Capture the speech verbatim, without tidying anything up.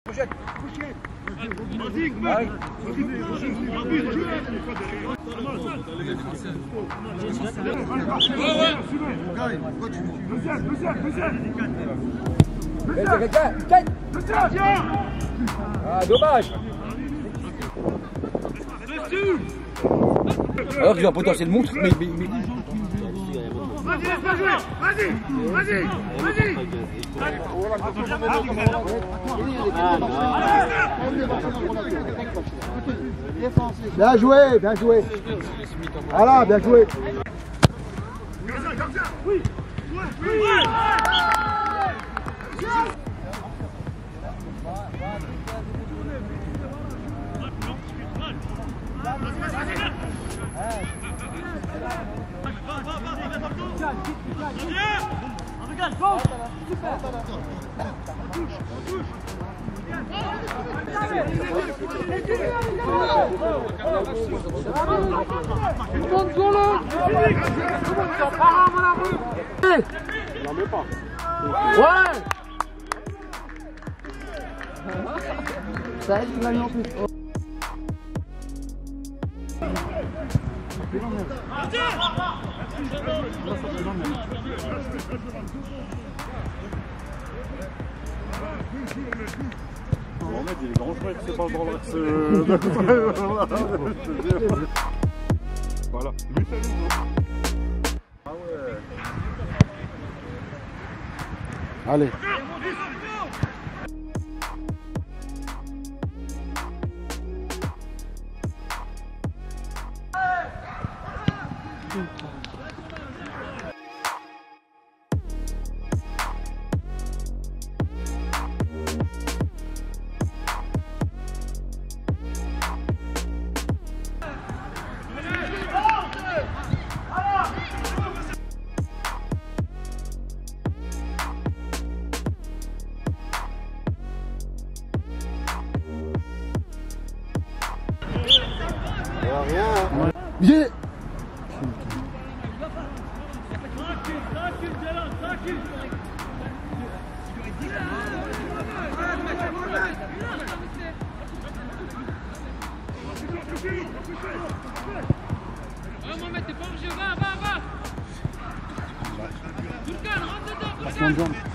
Ah, dommage. Alors qu'il a un potentiel de montre, mais... mais, mais... Vas-y, laisse-moi jouer. Vas-y, vas-y, vas-y. Bien joué, bien joué. Voilà, bien joué. Comme ça, comme ça. Oui, oui, oui. Ça aide la nuit en plus. En fait, il est grand frère, c'est pas le grand frère. Voilà. Lui, c'est lui. Ah ouais. Allez. Yeah. Pas va, va, va.